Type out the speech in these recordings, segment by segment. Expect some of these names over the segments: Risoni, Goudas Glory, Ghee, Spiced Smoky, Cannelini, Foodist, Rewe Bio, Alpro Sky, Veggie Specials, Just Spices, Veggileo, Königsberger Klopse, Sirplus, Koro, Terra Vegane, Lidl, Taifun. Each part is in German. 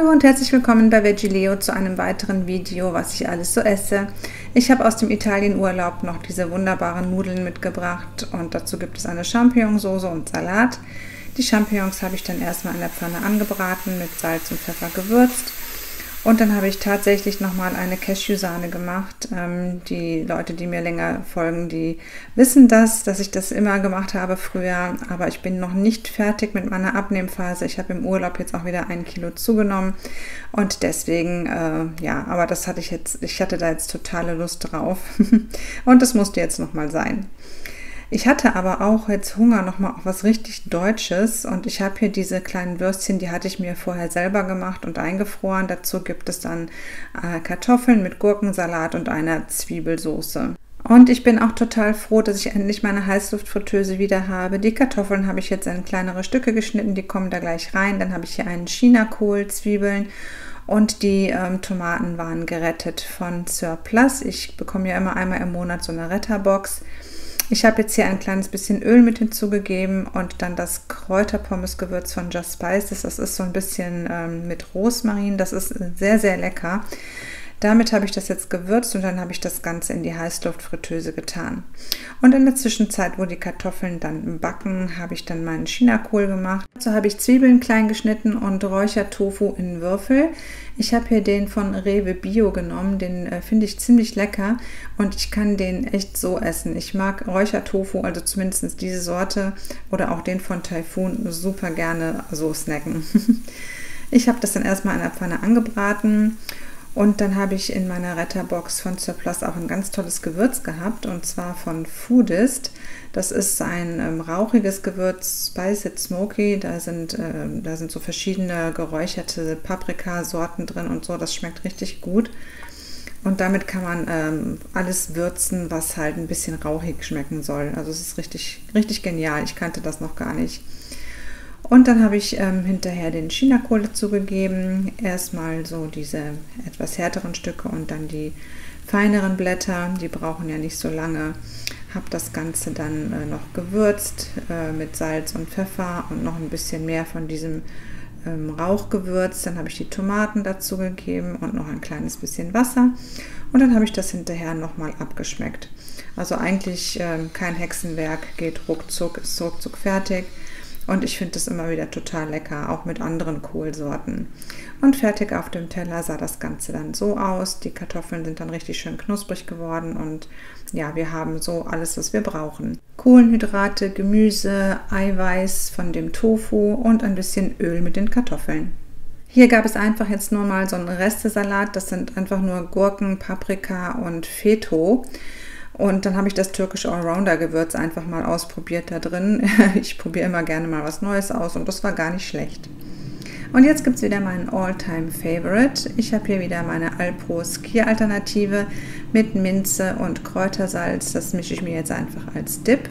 Hallo und herzlich willkommen bei Veggileo zu einem weiteren Video, was ich alles so esse. Ich habe aus dem Italienurlaub noch diese wunderbaren Nudeln mitgebracht und dazu gibt es eine Champignonsauce und Salat. Die Champignons habe ich dann erstmal in der Pfanne angebraten, mit Salz und Pfeffer gewürzt. Und dann habe ich tatsächlich nochmal eine Cashew-Sahne gemacht. Die Leute, die mir länger folgen, die wissen das, dass ich das immer gemacht habe früher. Aber ich bin noch nicht fertig mit meiner Abnehmphase. Ich habe im Urlaub jetzt auch wieder 1 Kilo zugenommen. Und deswegen, ja, aber das hatte ich jetzt, ich hatte da jetzt totale Lust drauf. Und das musste jetzt nochmal sein. Ich hatte aber auch jetzt Hunger nochmal auf was richtig Deutsches und ich habe hier diese kleinen Würstchen, die hatte ich mir vorher selber gemacht und eingefroren. Dazu gibt es dann Kartoffeln mit Gurkensalat und einer Zwiebelsoße. Und ich bin auch total froh, dass ich endlich meine Heißluftfritteuse wieder habe. Die Kartoffeln habe ich jetzt in kleinere Stücke geschnitten, die kommen da gleich rein. Dann habe ich hier einen Chinakohl, Zwiebeln. Und die Tomaten waren gerettet von Sirplus. Ich bekomme ja immer einmal im Monat so eine Retterbox. Ich habe jetzt hier ein kleines bisschen Öl mit hinzugegeben und dann das Kräuterpommesgewürz von Just Spices. Das ist so ein bisschen mit Rosmarin. Das ist sehr, sehr lecker. Damit habe ich das jetzt gewürzt und dann habe ich das Ganze in die Heißluftfritteuse getan. Und in der Zwischenzeit, wo die Kartoffeln dann backen, habe ich dann meinen Chinakohl gemacht. Dazu habe ich Zwiebeln klein geschnitten und Räuchertofu in Würfel. Ich habe hier den von Rewe Bio genommen, den finde ich ziemlich lecker und ich kann den echt so essen. Ich mag Räuchertofu, also zumindest diese Sorte oder auch den von Taifun super gerne so snacken. Ich habe das dann erstmal in der Pfanne angebraten und dann habe ich in meiner Retterbox von Sirplus auch ein ganz tolles Gewürz gehabt und zwar von Foodist. Das ist ein rauchiges Gewürz, Spiced Smoky. Da sind so verschiedene geräucherte Paprikasorten drin und so. Das schmeckt richtig gut. Und damit kann man alles würzen, was halt ein bisschen rauchig schmecken soll. Also es ist richtig, richtig genial. Ich kannte das noch gar nicht. Und dann habe ich hinterher den Chinakohl dazugegeben. Erstmal so diese etwas härteren Stücke und dann die feineren Blätter. Die brauchen ja nicht so lange. Habe das Ganze dann noch gewürzt mit Salz und Pfeffer und noch ein bisschen mehr von diesem Rauchgewürz. Dann habe ich die Tomaten dazugegeben und noch ein kleines bisschen Wasser. Und dann habe ich das hinterher nochmal abgeschmeckt. Also eigentlich kein Hexenwerk, geht ruckzuck, ist ruckzuck fertig. Und ich finde das immer wieder total lecker, auch mit anderen Kohlsorten. Und fertig auf dem Teller sah das Ganze dann so aus. Die Kartoffeln sind dann richtig schön knusprig geworden und ja, wir haben so alles, was wir brauchen. Kohlenhydrate, Gemüse, Eiweiß von dem Tofu und ein bisschen Öl mit den Kartoffeln. Hier gab es einfach jetzt nur mal so einen Restesalat. Das sind einfach nur Gurken, Paprika und Feta. Und dann habe ich das türkische Allrounder-Gewürz einfach mal ausprobiert da drin. Ich probiere immer gerne mal was Neues aus und das war gar nicht schlecht. Und jetzt gibt es wieder meinen All-Time-Favorite. Ich habe hier wieder meine Alpro Sky Alternative mit Minze und Kräutersalz. Das mische ich mir jetzt einfach als Dip.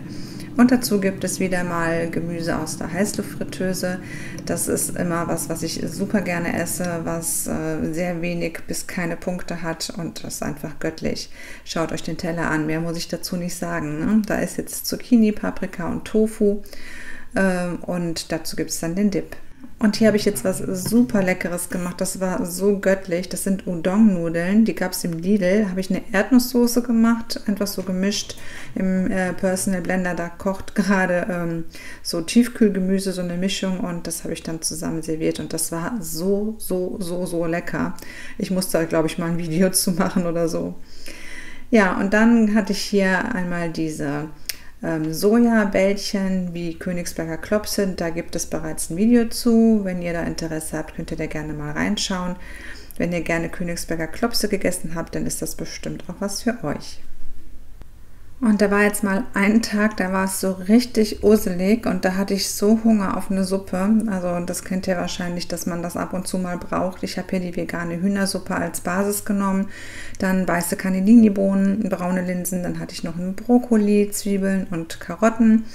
Und dazu gibt es wieder mal Gemüse aus der Heißluftfritteuse. Das ist immer was ich super gerne esse, was sehr wenig bis keine Punkte hat und das ist einfach göttlich. Schaut euch den Teller an, mehr muss ich dazu nicht sagen, ne? Da ist jetzt Zucchini, Paprika und Tofu und dazu gibt es dann den Dip. Und hier habe ich jetzt was super Leckeres gemacht, das war so göttlich. Das sind Udon-Nudeln, die gab es im Lidl. Habe ich eine Erdnusssoße gemacht, einfach so gemischt im Personal Blender. Da kocht gerade so Tiefkühlgemüse, so eine Mischung und das habe ich dann zusammen serviert. Und das war so, so, so, so lecker. Ich musste, glaube ich, mal ein Video zu machen oder so. Ja, und dann hatte ich hier einmal diese Sojabällchen wie Königsberger Klopse, da gibt es bereits ein Video zu. Wenn ihr da Interesse habt, könnt ihr da gerne mal reinschauen. Wenn ihr gerne Königsberger Klopse gegessen habt, dann ist das bestimmt auch was für euch. Und da war jetzt mal ein Tag, da war es so richtig uselig und da hatte ich so Hunger auf eine Suppe. Also das kennt ihr wahrscheinlich, dass man das ab und zu mal braucht. Ich habe hier die vegane Hühnersuppe als Basis genommen, dann weiße Cannelini Bohnen, braune Linsen, dann hatte ich noch einen Brokkoli, Zwiebeln und Karotten.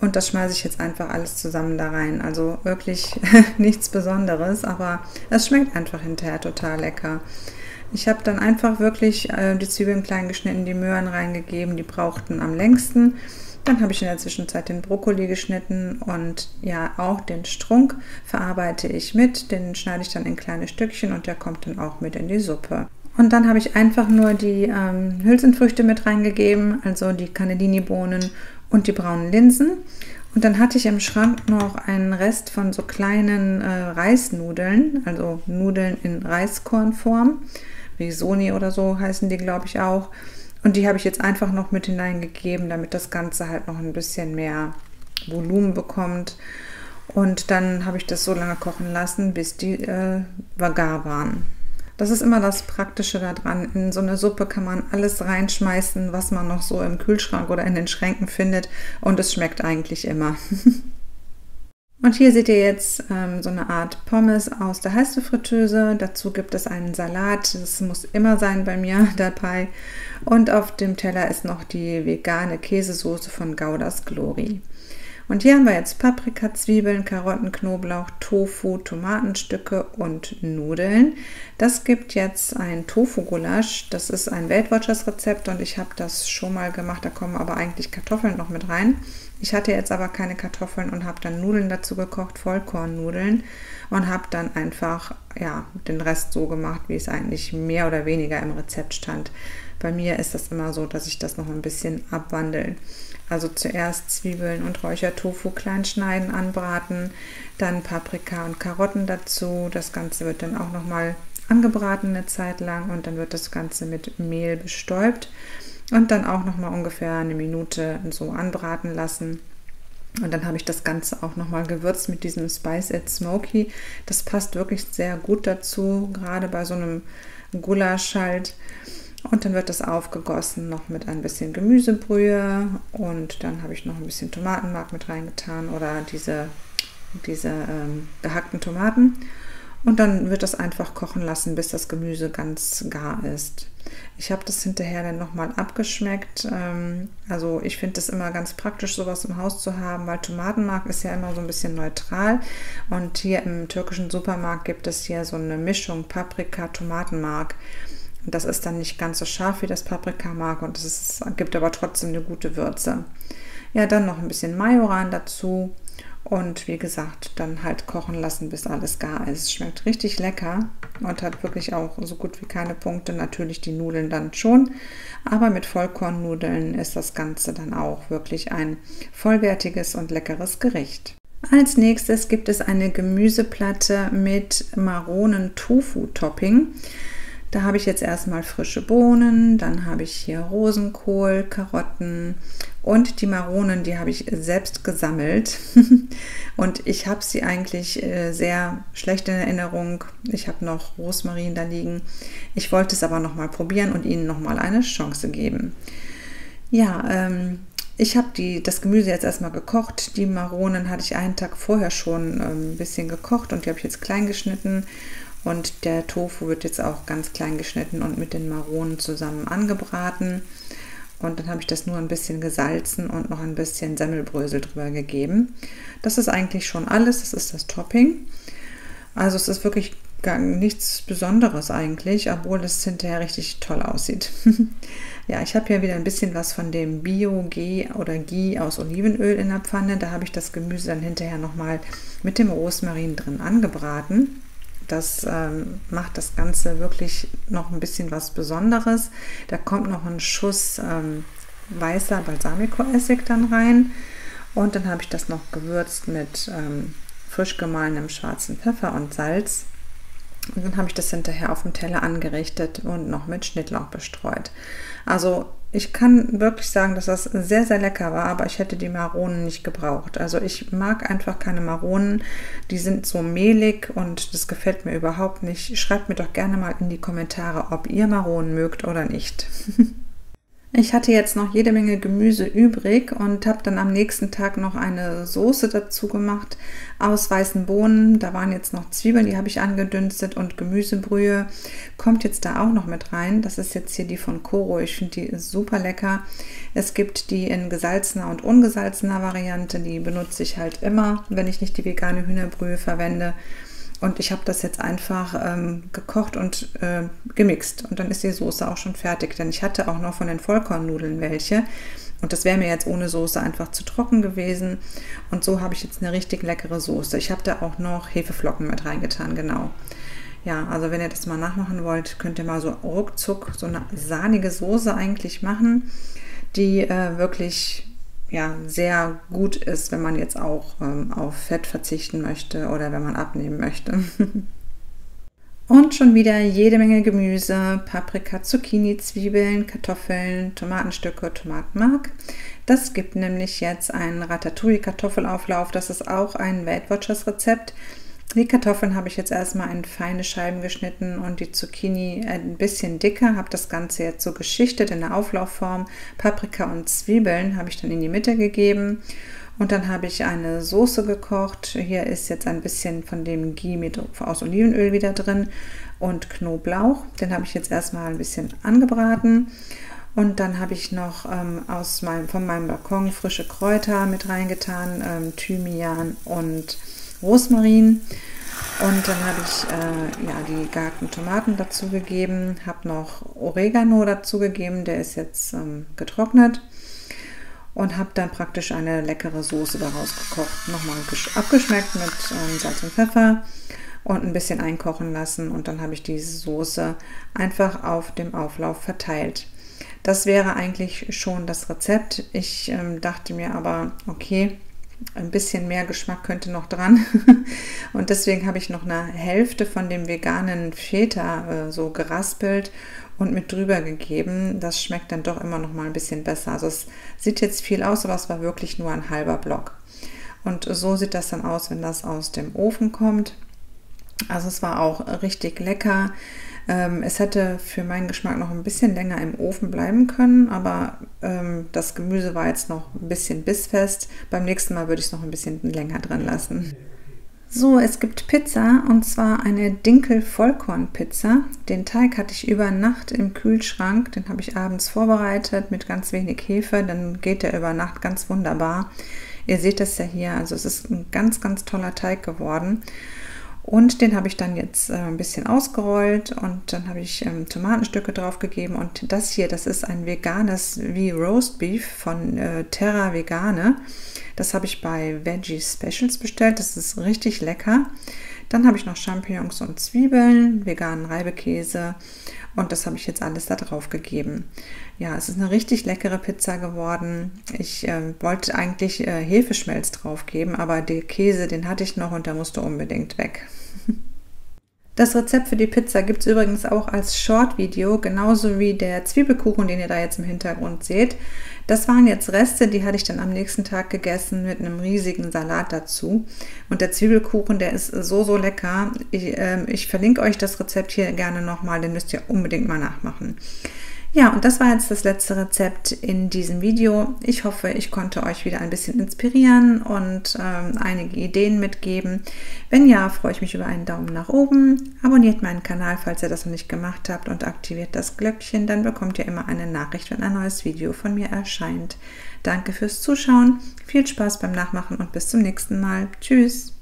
Und das schmeiße ich jetzt einfach alles zusammen da rein. Also wirklich nichts Besonderes, aber es schmeckt einfach hinterher total lecker. Ich habe dann einfach wirklich die Zwiebeln klein geschnitten, die Möhren reingegeben, die brauchten am längsten. Dann habe ich in der Zwischenzeit den Brokkoli geschnitten und ja auch den Strunk verarbeite ich mit. Den schneide ich dann in kleine Stückchen und der kommt dann auch mit in die Suppe. Und dann habe ich einfach nur die Hülsenfrüchte mit reingegeben, also die Cannelini Bohnen und die braunen Linsen. Und dann hatte ich im Schrank noch einen Rest von so kleinen Reisnudeln, also Nudeln in Reiskornform. Risoni oder so heißen die, glaube ich, auch. Und die habe ich jetzt einfach noch mit hineingegeben, damit das Ganze halt noch ein bisschen mehr Volumen bekommt. Und dann habe ich das so lange kochen lassen, bis die gar waren. Das ist immer das Praktische daran. In so eine Suppe kann man alles reinschmeißen, was man noch so im Kühlschrank oder in den Schränken findet. Und es schmeckt eigentlich immer. Und hier seht ihr jetzt so eine Art Pommes aus der Heißluftfritteuse. Dazu gibt es einen Salat. Das muss immer sein bei mir dabei. Und auf dem Teller ist noch die vegane Käsesoße von Goudas Glory. Und hier haben wir jetzt Paprika, Zwiebeln, Karotten, Knoblauch, Tofu, Tomatenstücke und Nudeln. Das gibt jetzt ein Tofu-Gulasch. Das ist ein Weltwirtschaftsrezept und ich habe das schon mal gemacht. Da kommen aber eigentlich Kartoffeln noch mit rein. Ich hatte jetzt aber keine Kartoffeln und habe dann Nudeln dazu gekocht, Vollkornnudeln. Und habe dann einfach ja, den Rest so gemacht, wie es eigentlich mehr oder weniger im Rezept stand. Bei mir ist das immer so, dass ich das noch ein bisschen abwandle. Also zuerst Zwiebeln und Räuchertofu klein schneiden, anbraten, dann Paprika und Karotten dazu. Das Ganze wird dann auch nochmal angebraten eine Zeit lang und dann wird das Ganze mit Mehl bestäubt und dann auch nochmal ungefähr eine Minute so anbraten lassen. Und dann habe ich das Ganze auch nochmal gewürzt mit diesem Spiced Smoky. Das passt wirklich sehr gut dazu, gerade bei so einem Gulasch halt. Und dann wird das aufgegossen noch mit ein bisschen Gemüsebrühe und dann habe ich noch ein bisschen Tomatenmark mit reingetan oder diese gehackten Tomaten. Und dann wird das einfach kochen lassen, bis das Gemüse ganz gar ist. Ich habe das hinterher dann nochmal abgeschmeckt. Also ich finde das immer ganz praktisch, sowas im Haus zu haben, weil Tomatenmark ist ja immer so ein bisschen neutral. Und hier im türkischen Supermarkt gibt es hier so eine Mischung Paprika-Tomatenmark. Das ist dann nicht ganz so scharf wie das Paprikamark und es gibt aber trotzdem eine gute Würze. Ja, dann noch ein bisschen Majoran dazu und wie gesagt, dann halt kochen lassen, bis alles gar ist. Schmeckt richtig lecker und hat wirklich auch so gut wie keine Punkte. Natürlich die Nudeln dann schon, aber mit Vollkornnudeln ist das Ganze dann auch wirklich ein vollwertiges und leckeres Gericht. Als nächstes gibt es eine Gemüseplatte mit Maronen-Tofu-Topping. Da habe ich jetzt erstmal frische Bohnen, dann habe ich hier Rosenkohl, Karotten und die Maronen, die habe ich selbst gesammelt. Und ich habe sie eigentlich sehr schlecht in Erinnerung. Ich habe noch Rosmarin da liegen. Ich wollte es aber nochmal probieren und ihnen nochmal eine Chance geben. Ja, ich habe das Gemüse jetzt erstmal gekocht. Die Maronen hatte ich einen Tag vorher schon ein bisschen gekocht und die habe ich jetzt klein geschnitten. Und der Tofu wird jetzt auch ganz klein geschnitten und mit den Maronen zusammen angebraten. Und dann habe ich das nur ein bisschen gesalzen und noch ein bisschen Semmelbrösel drüber gegeben. Das ist eigentlich schon alles. Das ist das Topping. Also es ist wirklich gar nichts Besonderes eigentlich, obwohl es hinterher richtig toll aussieht. Ja, ich habe hier wieder ein bisschen was von dem Bio-Ghee oder Ghee aus Olivenöl in der Pfanne. Da habe ich das Gemüse dann hinterher nochmal mit dem Rosmarin drin angebraten. Das macht das Ganze wirklich noch ein bisschen was Besonderes. Da kommt noch ein Schuss weißer Balsamico-Essig dann rein. Und dann habe ich das noch gewürzt mit frisch gemahlenem schwarzen Pfeffer und Salz. Und dann habe ich das hinterher auf dem Teller angerichtet und noch mit Schnittlauch bestreut. Also ich kann wirklich sagen, dass das sehr, sehr lecker war, aber ich hätte die Maronen nicht gebraucht. Also ich mag einfach keine Maronen, die sind so mehlig und das gefällt mir überhaupt nicht. Schreibt mir doch gerne mal in die Kommentare, ob ihr Maronen mögt oder nicht. Ich hatte jetzt noch jede Menge Gemüse übrig und habe dann am nächsten Tag noch eine Soße dazu gemacht aus weißen Bohnen. Da waren jetzt noch Zwiebeln, die habe ich angedünstet und Gemüsebrühe kommt jetzt da auch noch mit rein. Das ist jetzt hier die von Koro. Ich finde die super lecker. Es gibt die in gesalzener und ungesalzener Variante. Die benutze ich halt immer, wenn ich nicht die vegane Hühnerbrühe verwende. Und ich habe das jetzt einfach gekocht und gemixt. Und dann ist die Soße auch schon fertig. Denn ich hatte auch noch von den Vollkornnudeln welche. Und das wäre mir jetzt ohne Soße einfach zu trocken gewesen. Und so habe ich jetzt eine richtig leckere Soße. Ich habe da auch noch Hefeflocken mit reingetan, genau. Ja, also wenn ihr das mal nachmachen wollt, könnt ihr mal so ruckzuck so eine sahnige Soße eigentlich machen, die wirklich ja, sehr gut ist, wenn man jetzt auch auf Fett verzichten möchte oder wenn man abnehmen möchte. Und schon wieder jede Menge Gemüse, Paprika, Zucchini, Zwiebeln, Kartoffeln, Tomatenstücke, Tomatenmark. Das gibt nämlich jetzt einen Ratatouille-Kartoffelauflauf. Das ist auch ein Weight Watchers Rezept. Die Kartoffeln habe ich jetzt erstmal in feine Scheiben geschnitten und die Zucchini ein bisschen dicker. Habe das Ganze jetzt so geschichtet in der Auflaufform. Paprika und Zwiebeln habe ich dann in die Mitte gegeben. Und dann habe ich eine Soße gekocht. Hier ist jetzt ein bisschen von dem Ghee mit aus Olivenöl wieder drin und Knoblauch. Den habe ich jetzt erstmal ein bisschen angebraten. Und dann habe ich noch von meinem Balkon frische Kräuter mit reingetan, Thymian und Rosmarin. Und dann habe ich die gehackten Tomaten dazu gegeben, habe noch Oregano dazu gegeben, der ist jetzt getrocknet. Und habe dann praktisch eine leckere Soße daraus gekocht. Nochmal abgeschmeckt mit Salz und Pfeffer und ein bisschen einkochen lassen. Und dann habe ich diese Soße einfach auf dem Auflauf verteilt. Das wäre eigentlich schon das Rezept. Ich dachte mir aber, okay, ein bisschen mehr Geschmack könnte noch dran. Und deswegen habe ich noch eine Hälfte von dem veganen Feta so geraspelt und mit drüber gegeben. Das schmeckt dann doch immer noch mal ein bisschen besser. Also es sieht jetzt viel aus, aber es war wirklich nur ein halber Block. Und so sieht das dann aus, wenn das aus dem Ofen kommt. Also es war auch richtig lecker. Es hätte für meinen Geschmack noch ein bisschen länger im Ofen bleiben können, aber das Gemüse war jetzt noch ein bisschen bissfest. Beim nächsten Mal würde ich es noch ein bisschen länger drin lassen. So, es gibt Pizza und zwar eine Dinkel-Vollkorn-Pizza. Den Teig hatte ich über Nacht im Kühlschrank, den habe ich abends vorbereitet mit ganz wenig Hefe, dann geht der über Nacht ganz wunderbar. Ihr seht das ja hier, also es ist ein ganz, ganz toller Teig geworden. Und den habe ich dann jetzt ein bisschen ausgerollt und dann habe ich Tomatenstücke drauf gegeben. Und das hier, das ist ein veganes wie Roast Beef von Terra Vegane. Das habe ich bei Veggie Specials bestellt. Das ist richtig lecker. Dann habe ich noch Champignons und Zwiebeln, veganen Reibekäse und das habe ich jetzt alles da drauf gegeben. Ja, es ist eine richtig leckere Pizza geworden. Ich wollte eigentlich Hefeschmelz drauf geben, aber den Käse, den hatte ich noch und der musste unbedingt weg. Das Rezept für die Pizza gibt es übrigens auch als Short-Video, genauso wie der Zwiebelkuchen, den ihr da jetzt im Hintergrund seht. Das waren jetzt Reste, die hatte ich dann am nächsten Tag gegessen mit einem riesigen Salat dazu. Und der Zwiebelkuchen, der ist so, so lecker. Ich verlinke euch das Rezept hier gerne nochmal, den müsst ihr unbedingt mal nachmachen. Ja, und das war jetzt das letzte Rezept in diesem Video. Ich hoffe, ich konnte euch wieder ein bisschen inspirieren und einige Ideen mitgeben. Wenn ja, freue ich mich über einen Daumen nach oben. Abonniert meinen Kanal, falls ihr das noch nicht gemacht habt und aktiviert das Glöckchen. Dann bekommt ihr immer eine Nachricht, wenn ein neues Video von mir erscheint. Danke fürs Zuschauen, viel Spaß beim Nachmachen und bis zum nächsten Mal. Tschüss!